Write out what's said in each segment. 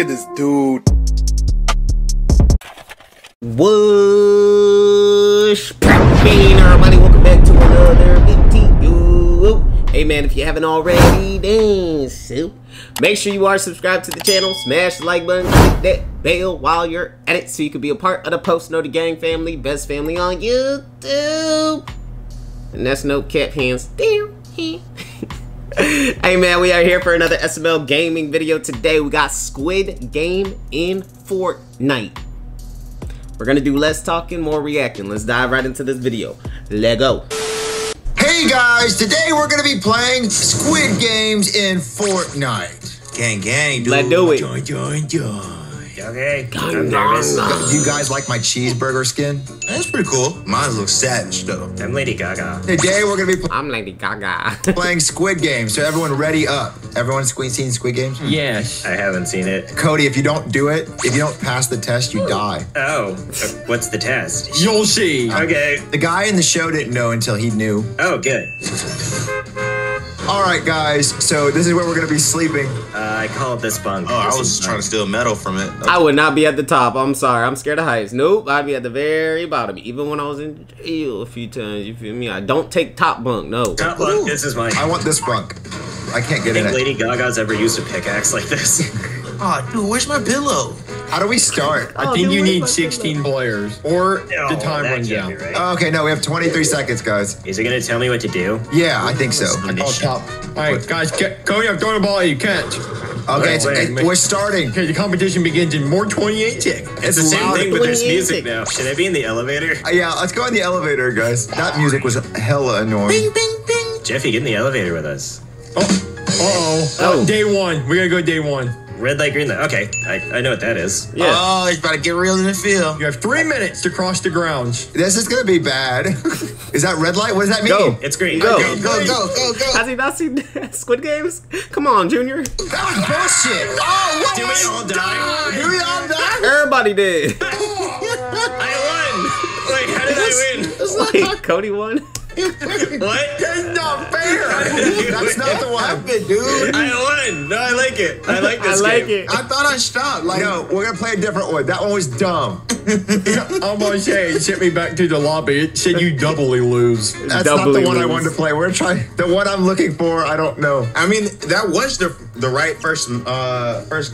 at this dude. Whoosh, everybody, welcome back to another video. Hey man, if you haven't already, then make sure you are subscribed to the channel, smash the like button, click that bell while you're at it so you can be a part of the Post Noti Gang family, best family on YouTube. And that's no cap hands. Hey man, we are here for another SML gaming video. Today we got Squid Game in Fortnite. We're gonna do less talking, more reacting. Let's dive right into this video. Let's go. Hey guys, today we're gonna be playing Squid Games in Fortnite. Gang, gang, dude. Let's do it. Join, join, join. Okay. I'm nervous. You guys like my cheeseburger skin? That's pretty cool. Mine looks savage though. I'm Lady Gaga. Today we're gonna be. I'm Lady Gaga. playing Squid Games. So everyone, ready up. Everyone seen Squid Games? Yeah. I haven't seen it. Cody, if you don't do it, if you don't pass the test, you die. Oh, what's the test? You'll see. Okay. The guy in the show didn't know until he knew. Oh, good. All right, guys. So this is where we're going to be sleeping. I called this bunk. Oh, I was trying to steal metal from it. Okay. I would not be at the top. I'm sorry. I'm scared of heights. Nope. I'd be at the very bottom. Even when I was in jail a few times, you feel me? I don't take top bunk. No. Top bunk. Ooh. This is mine. I want this bunk. I can't get in it. I think Lady Gaga's ever used a pickaxe like this. Aw, oh, dude, where's my pillow? How do we start? I think you need 16 players, or the time runs down. Right. Oh, okay, no, we have 23 seconds, guys. Is it gonna tell me what to do? Yeah, I think so. All right, guys, Cody, I'm throwing a ball at you. Catch. Okay, we're starting. Okay, the competition begins in more 28 seconds. It's the same thing, but there's music now. Should I be in the elevator? Yeah, let's go in the elevator, guys. That music was hella annoying. Bing, bing, bing. Jeffy, get in the elevator with us. Oh, uh oh. Day one. We're gonna go day one. Red light, green light. Okay, I know what that is. Yeah. Oh, it's about to get real in the field. You have 3 minutes to cross the grounds. This is gonna be bad. Is that red light? What does that mean? Go. It's green. Go. Go, go, go, go, go. Has he not seen Squid Games? Come on, Junior. That was bullshit. Oh, what? Do we all die? Everybody did. I won. Like, how did I win? Like, Cody won. What? That's not fair. That's not the one, dude. I won. No, I like it. I like this game. I thought I stopped. Like, no, we're gonna play a different one. That one was dumb. I'm gonna say it sent me back to the lobby. It said you doubly lose. That's doubly not the one I wanted to play. We're trying the one I'm looking for. I don't know. I mean, that was the right first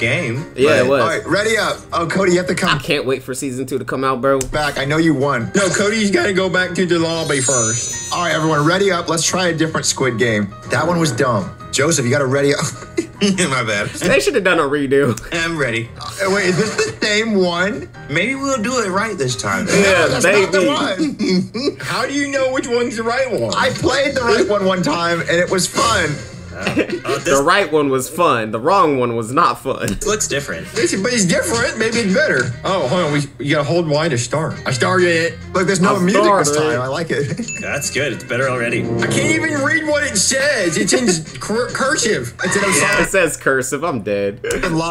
game. Yeah, it was. All right, ready up. Oh, Cody, you have to come. I can't wait for season 2 to come out, bro. Back. I know you won. No, Cody, you gotta go back to the lobby first. All right, everyone, ready up. Let's try a different Squid Game. That one was dumb. Joseph, you got to ready up. My bad. They should have done a redo. I'm ready. Wait, is this the same one? Maybe we'll do it right this time. Yeah, no, that's not the one. How do you know which one's the right one? I played the right one time, and it was fun. The right one was fun. The wrong one was not fun. It looks different. But it's different. Maybe it's better. Oh, hold on. You gotta hold Y to start. I started it. Look, there's no music this time. I like it. That's good. It's better already. I can't even read what it says. It's in cursive. It's in it says cursive. I'm dead. Who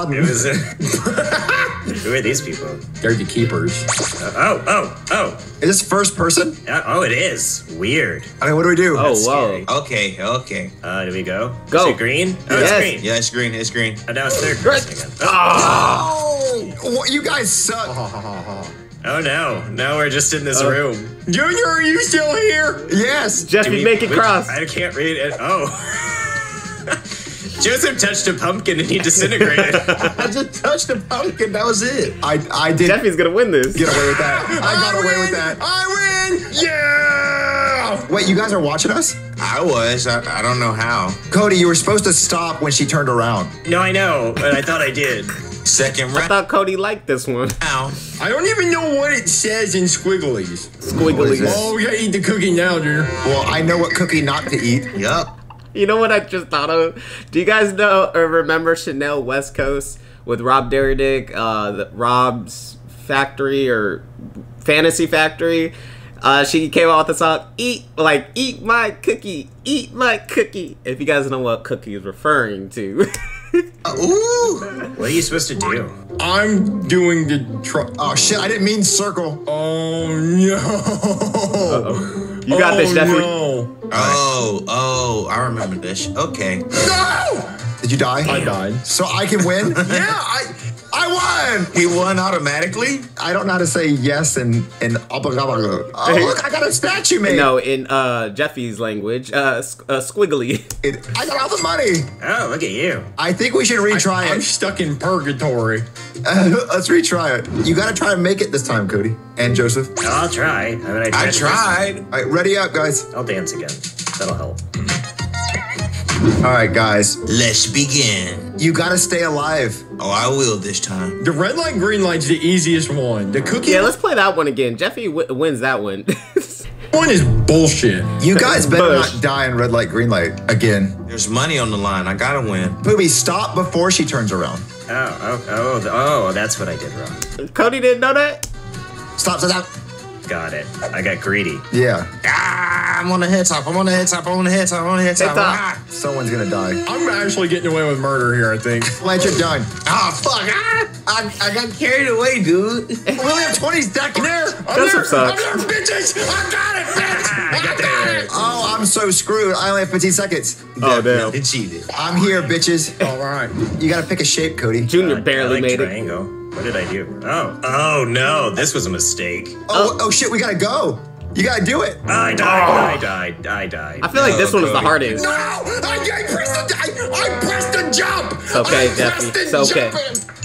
are these people? They're the keepers. Oh. Is this first person? Oh, it is. Weird. I mean, what do we do? Oh, whoa. Okay. Do we go? Go. Is it green? Oh, yes. It's green. Yeah, it's green. It's green. Oh, now it's third person. Oh, you guys suck. Oh, no. Now we're just in this room. Junior, are you still here? Yes. Jeffy, make it cross. I can't read it. Oh. Joseph touched a pumpkin and he disintegrated. I just touched a pumpkin. That was it. I did. Jeffy's gonna win this. Get away with that. I got away with that. I win. Yeah. Wait, you guys are watching us? I was. I don't know how. Cody, you were supposed to stop when she turned around. No, I know, but I thought I did. Second round. I thought Cody liked this one. Ow. I don't even know what it says in squigglies. Squigglies. Oh, we gotta eat the cookie now, dude. Well, I know what cookie not to eat. Yup. You know what I just thought of? Do you guys know or remember Chanel West Coast with Rob Dyrdek, Rob's Factory or Fantasy Factory? She came out with the song, eat my cookie, eat my cookie. If you guys know what cookie is referring to. Ooh. What are you supposed to do? I'm doing the oh shit, I didn't mean circle. Oh no. Uh-oh. You got this, Jeffy. No. Oh, I remember this. Okay. No! Did you die? I died. So I can win? Yeah, I I won! We won automatically? I don't know how to say yes and oh, look, I got a statue made. No, in Jeffy's language, squiggly. I got all the money. Oh, look at you. I think we should retry it. I'm stuck in purgatory. Let's retry it. You gotta try and make it this time, Cody. And Joseph. I'll try. I tried. All right, ready up, guys. I'll dance again. That'll help. All right, guys. Let's begin. You gotta stay alive. Oh, I will this time. The red light, green light's the easiest one. The cookie. Yeah, let's play that one again. Jeffy wins that one. One is bullshit. You guys better not die in red light, green light again. There's money on the line. I gotta win. Poobie, stop before she turns around. Oh, that's what I did wrong. Cody didn't know that? Stop. Got it. I got greedy. Yeah. Ah, I'm on the head top. Ah. Someone's gonna die. I'm actually getting away with murder here, I think. Fletcher, you're done. Ah, fuck. Ah, I got carried away, dude. We only have 20 stacked in there. I'm there, bitches. I got it, bitch. I got it. Oh, I'm so screwed. I only have 15 seconds. Oh, damn. It cheated. I'm here, bitches. All right. You gotta pick a shape, Cody. Junior barely made triangle. What did I do? Oh no, this was a mistake. Oh shit, we gotta go. You gotta do it. I died. I feel like this one was the hardest. No, I pressed the jump. Okay, Jeffy, it's okay.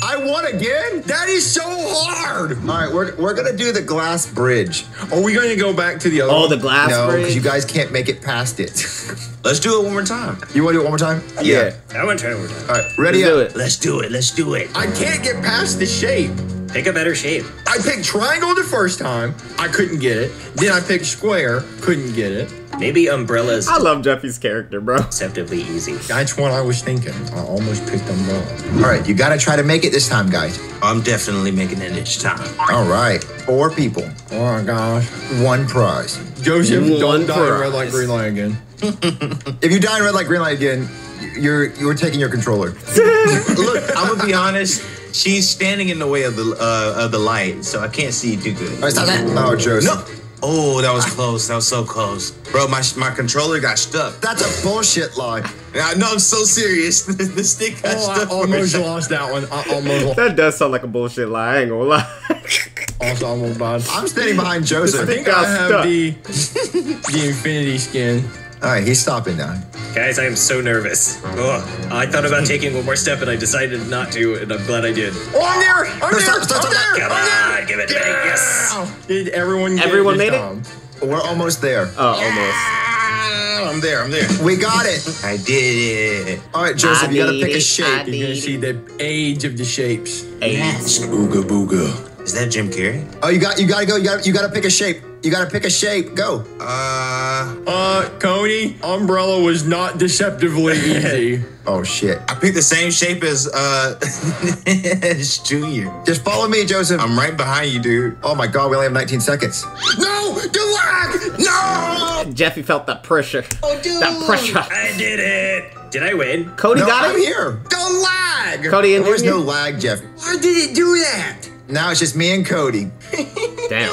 I won again? That is so hard. All right, we're gonna do the glass bridge. Are we gonna go back to the other one? Oh, the glass bridge? No, because you guys can't make it past it. Let's do it one more time. You wanna do it one more time? Yeah. I wanna try it one more time. All right, ready up. Let's do it. I can't get past the shape. Pick a better shape. I picked triangle the first time. I couldn't get it. Then I picked square. Couldn't get it. Maybe umbrellas. I love Jeffy's character, bro. Deceptively easy. That's what I was thinking. I almost picked umbrella. All right, you gotta try to make it this time, guys. I'm definitely making it this time. All right, 4 people. Oh my gosh. 1 prize. Joseph, don't die in red light, green light again. If you die in red light, green light again, you're taking your controller. Look, I'm gonna be honest. She's standing in the way of the light, so I can't see you too good. All right, stop that. Oh, Joseph. No. Oh, that was close. That was so close. Bro, my controller got stuck. That's a bullshit lie. No, I'm so serious. The stick got stuck. I almost lost that one. I almost lost. That does sound like a bullshit lie. I ain't gonna lie. I'm standing behind Joseph. I think I have the infinity skin. All right, he's stopping now. Guys, I am so nervous. Ugh. I thought about taking one more step, and I decided not to, and I'm glad I did. Oh, I'm there! I'm there! Come on, give it to me. Yes! Did everyone get it? We're almost there. Oh, yeah. Almost. I'm there. We got it. I did it. All right, Joseph, you got to pick a shape. You're going to see the age of the shapes. Yes. Ooga booga. Is that Jim Carrey? Oh, you got to go. You got to pick a shape. You gotta pick a shape. Go. Cody, umbrella was not deceptively easy. Oh, shit. I picked the same shape as Junior. Just follow me, Joseph. I'm right behind you, dude. Oh, my God. We only have 19 seconds. No! You lag! No! Jeffy felt that pressure. Oh, dude. That pressure. I did it. Did I win? Cody got it? I'm here. Don't lag. Cody and Junior. There was no lag, Jeff. Why did it do that? Now it's just me and Cody. Damn.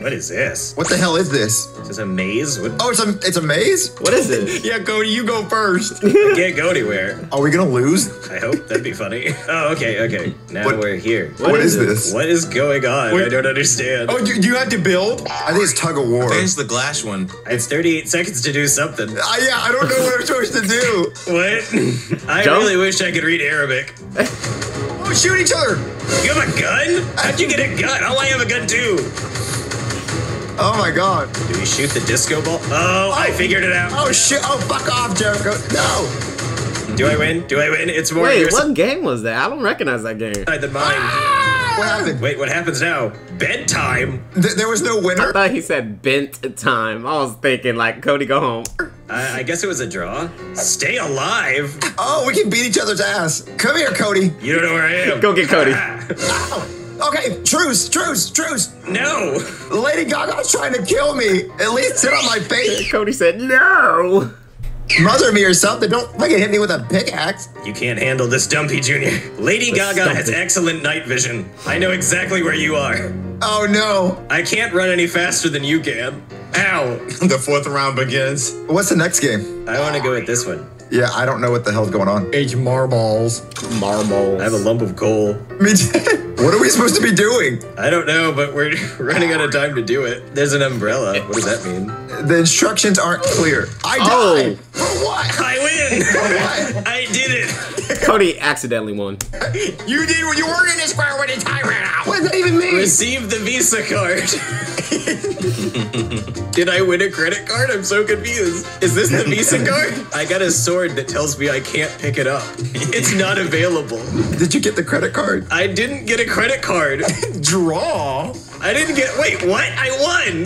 What is this? What the hell is this? Is this a maze? What? Oh, it's a maze? What is it? Yeah, Cody, you go first. I can't go anywhere. Are we gonna lose? I hope. That'd be funny. Oh, okay. Now we're here. What is this? What is going on? I don't understand. Oh, do you have to build? I think it's tug of war. I think it's the glass one. It's 38 seconds to do something. Yeah, I don't know what I'm supposed to do. What? I really wish I could read Arabic. Oh, shoot each other. You have a gun? How'd you get a gun? Oh, I have a gun too. Oh my God. Do we shoot the disco ball? Oh, I figured it out. Oh shit. Oh, fuck off, Jericho. No. Do I win? It's more. Wait, what game was that? I don't recognize that game. The mine. Ah! What happened? Wait, what happens now? Bedtime? There was no winner? I thought he said bent time. I was thinking, like, Cody, go home. I guess it was a draw. Stay alive. Oh, we can beat each other's ass. Come here, Cody. You don't know where I am. Go get Cody. Ow. Okay, truce. No. Lady Gaga's trying to kill me. At least sit on my face. Cody said, no. Mother me or something. Don't fucking hit me with a pickaxe. You can't handle this, Dumpy Junior. Lady Gaga has excellent night vision. I know exactly where you are. Oh, no. I can't run any faster than you can. Ow. The 4th round begins. What's the next game? I want to go with this one. Yeah, I don't know what the hell's going on. H marbles. Marbles. I have a lump of coal. Me too. What are we supposed to be doing? I don't know, but we're running out of time to do it. There's an umbrella. What does that mean? The instructions aren't clear. I died. For what? I win. For what? I did it. Cody accidentally won. You did what you weren't in this square when the time ran out. What does that even mean? Receive the Visa card. Did I win a credit card? I'm so confused. Is this the Visa card? I got a sword that tells me I can't pick it up. It's not available. Did you get the credit card? I didn't get a credit card. Draw? I didn't get, wait, what? I won.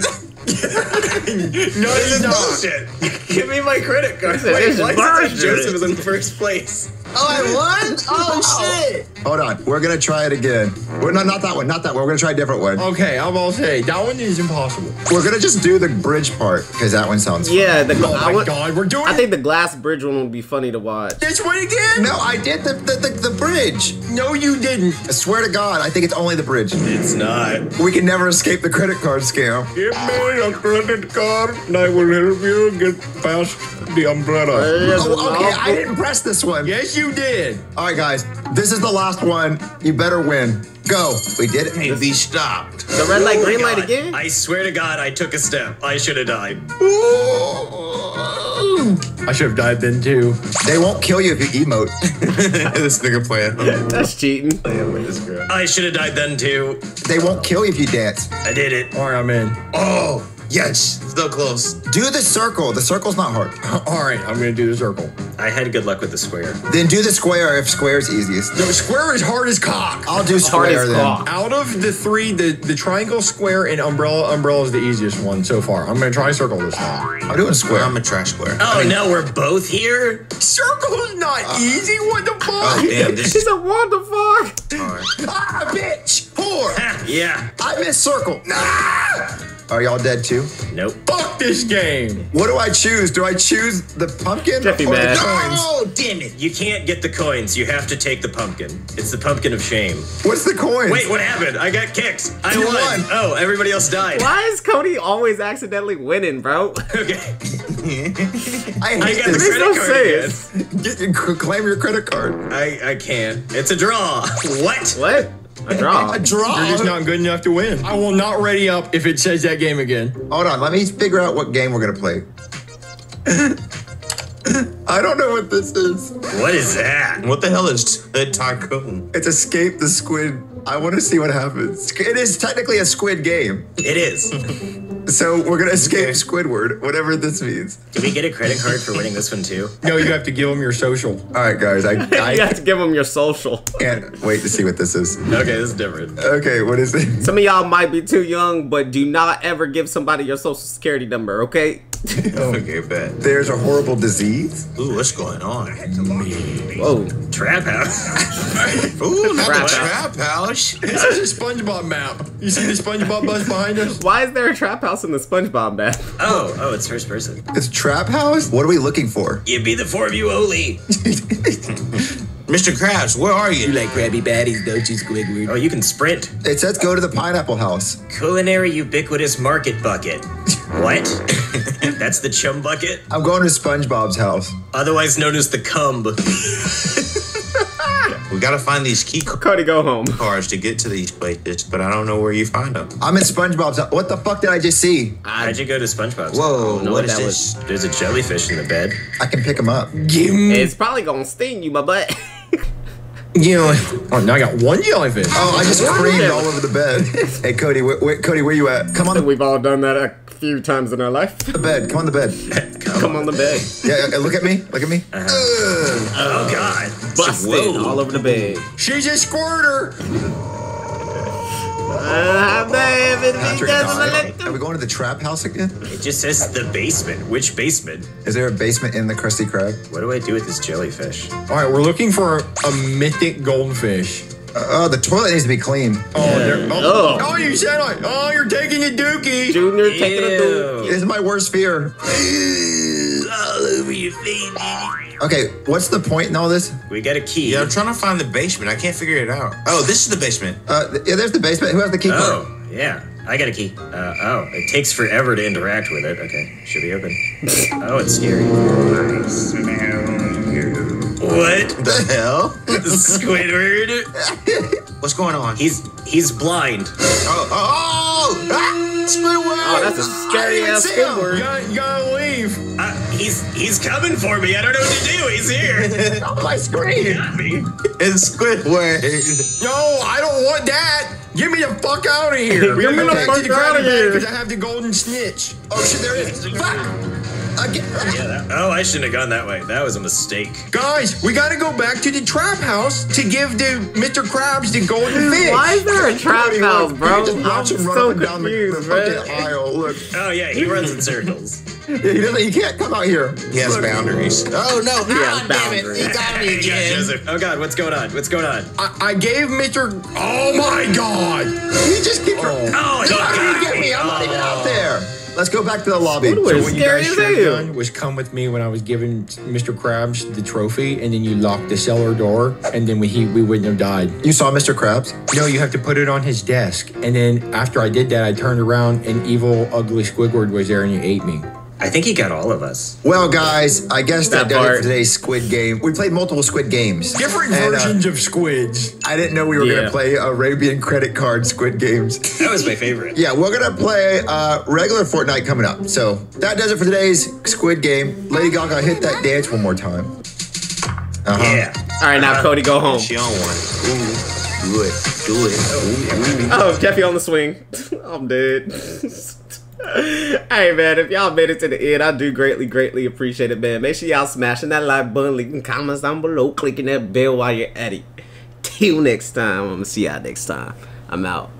No, this is bullshit. Give me my credit card. Wait, why is Joseph was in first place? Oh, I won? Oh, shit. Hold on. We're going to try it again. We're, no, not that one. Not that one. We're going to try a different one. Okay, I'm going to say that one is impossible. We're going to just do the bridge part because that one sounds fun. Yeah. The, oh, my God. We're doing it. I think the glass bridge one would be funny to watch. This one again? No, I did the bridge. No, you didn't. I swear to God, I think it's only the bridge. It's not. We can never escape the credit card scam. Give me a credit card and I will help you get past the umbrella. Oh, okay. I didn't press this one. Yes, you did. All right, guys. This is the last one. You better win. Go. We did it. Hey, be stopped. The red light, green light again? I swear to God, I took a step. I should have died. Ooh. I should have died then, too. They won't kill you if you emote. This nigga playing. That's cheating. I should have died then, too. They won't kill you if you dance. I did it. All right, I'm in. Oh. Yes, still close. Do the circle. The circle's not hard. All right, I'm gonna do the circle. I had good luck with the square. Then do the square if square's easiest. The square is hard as cock. I'll do square then. Out of the three, the triangle, square, and umbrella, is the easiest one so far. I'm gonna try circle this time. I'm doing square. I'm gonna try square. Oh, I mean, no, we're both here? Circle's not easy. What the fuck? Oh, damn, this is a what the fuck? All right. Ah, bitch. Whore. Yeah. I missed circle. Ah! Are y'all dead too? Nope. Fuck this game! What do I choose? Do I choose the pumpkin or the coins? Oh, damn it! You can't get the coins. You have to take the pumpkin. It's the pumpkin of shame. What's the coins? Wait, what happened? I got kicked. I won. Oh, everybody else died. Why is Cody always accidentally winning, bro? Okay. I got the credit card again. Claim your credit card. I can't. It's a draw. What? What? A draw. A draw. You're just not good enough to win. I will not ready up if it says that game again. Hold on. Let me figure out what game we're going to play. I don't know what this is. What is that? What the hell is a taco? It's Escape the Squid. I want to see what happens. It is technically a squid game. It is. So we're going to escape Squidward, whatever this means. Do we get a credit card for winning this one, too? No, you have to give them your social. All right, guys. I you have to give them your social. Can't wait to see what this is. Okay, this is different. Okay, what is it? Some of y'all might be too young, but do not ever give somebody your social security number, okay? Okay, bet. There's a horrible disease. Ooh, what's going on? Whoa. Trap house. Ooh, not the trap house. This is a SpongeBob map. You see the SpongeBob bus behind us? Why is there a trap house in the SpongeBob map? Oh, it's first person. It's trap house? What are we looking for? It'd be the four of you only. Mr. Krabs, where are you? You like Krabby Baddies, don't you, Squidward? Oh, you can sprint. It says go to the pineapple house. Culinary ubiquitous market bucket. What? That's the Chum Bucket? I'm going to SpongeBob's house. Otherwise known as the Cumb. We gotta find these key cards to get to these places, but I don't know where you find them. I'm in SpongeBob's house. What the fuck did I just see? How'd you go to SpongeBob's? Whoa, what is this? There's a jellyfish in the bed. I can pick him up. It's probably gonna sting you, my butt. Oh, now I got one jellyfish. Oh, I just creamed all over the bed. Hey, Cody, Cody, where you at? Come on. We've all done that a few times in our life. The bed. Come on the bed. Come on the bed. Yeah, look at me. Look at me. Oh, God. Busted all over the bed. She's a squirter. Are we going to the trap house again? It just says the basement. Which basement? Is there a basement in the Krusty Krab? What do I do with this jellyfish? All right, we're looking for a mythic goldfish. Oh, the toilet needs to be clean. Oh, you said it. Oh, you're taking a dookie. Junior taking a dookie. This is my worst fear. All over your feet. Okay, what's the point in all this? We got a key. Yeah, I'm trying to find the basement. I can't figure it out. Oh, this is the basement. Yeah, there's the basement. Who has the key card? Yeah. I got a key. It takes forever to interact with it. Okay, should be open. Oh, it's scary. What the hell? Squidward? What's going on? He's blind. Oh! Ah, Squidward! Oh, that's a scary ass Squidward. You gotta leave. He's coming for me. I don't know what to do. He's here. Oh, my screen. He got me. It's Squidward. Yo, I don't want that. Get me the fuck out of here. Get me the fuck out of here. Because I have the golden snitch. Oh, shit, there it is. Fuck. Oh, I shouldn't have gone that way. That was a mistake. Guys, we gotta go back to the trap house to give the Mr. Krabs the golden fish. Why is there a trap house, bro? Just watch him run up and down the fucking aisle. Look. Oh yeah, he runs in circles. Yeah, he can't come out here. He has boundaries. Oh no! God damn it! He got me again. Oh god, what's going on? What's going on? I gave Mr. Oh my god! He just keeps. Oh, he got me! I'm not even out there. Let's go back to the lobby. So what you guys should have done was come with me when I was giving Mr. Krabs the trophy, and then you locked the cellar door, and then we wouldn't have died. You saw Mr. Krabs? No, you have to put it on his desk. And then after I did that, I turned around, and evil, ugly Squidward was there, and you ate me. I think he got all of us. Well, guys, I guess that does it for today's Squid Game. We played multiple Squid Games. Different versions of Squids. I didn't know we were going to play Arabian credit card Squid Games. That was my favorite. Yeah, we're going to play regular Fortnite coming up. So that does it for today's Squid Game. Lady Gaga, hit that dance one more time. Yeah. All right, now Cody, go home. She on one. Ooh, do it. Do it. Oh, Jeffy on the swing. I'm dead. Hey man, if y'all made it to the end, I do greatly appreciate it, man. Make sure y'all smashing that like button, leaving comments down below, clicking that bell while you're at it. Till next time, I'm gonna see y'all next time. I'm out.